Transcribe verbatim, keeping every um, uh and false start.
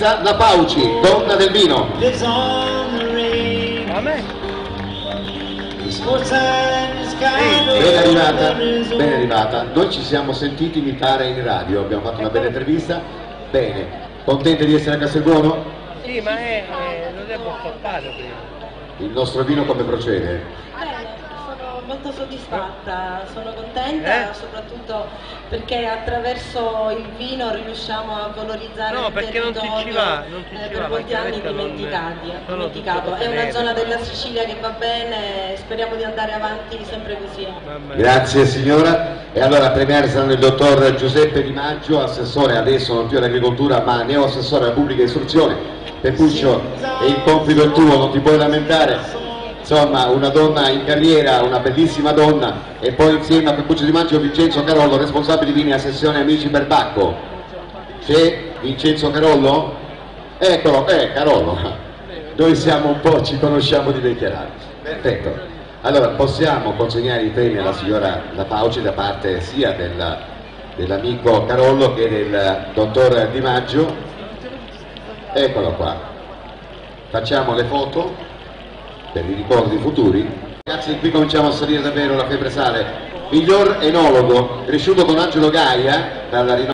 La Fauci, donna del vino. Ben arrivata, ben arrivata. Noi ci siamo sentiti, mi pare, in radio, abbiamo fatto una bella intervista. Bene, contenta di essere a Castelbuono? Sì, ma è, è, lo devo portare prima. Il nostro vino come procede? Bene, sono molto soddisfatta, sono contenta, eh? soprattutto perché attraverso il vino riusciamo a valorizzare no, il territorio eh, per molti anni dimenticati, dimenticato. È una zona della Sicilia che va bene, speriamo di andare avanti sempre così. Grazie signora. E allora a premiare saranno il dottor Giuseppe Di Maggio, assessore adesso non più all'agricoltura ma neo assessore alla pubblica istruzione. Peppuccio, è il compito tuo, non ti puoi lamentare. Insomma, una donna in carriera, una bellissima donna, e poi insieme a Peppuccio Di Maggio Vincenzo Carollo, responsabile di linea sessione Amici Perbacco. C'è Vincenzo Carollo? Eccolo, eh Carollo, noi siamo un po', ci conosciamo di vecchiarare. Perfetto, allora possiamo consegnare i premi alla signora La Fauci da parte sia della, dell'amico Carollo che del dottor Di Maggio. Eccolo qua, facciamo le foto per i ricordi futuri. Ragazzi, qui cominciamo a salire davvero la febbre sale. Miglior enologo, cresciuto con Angelo Gaia dalla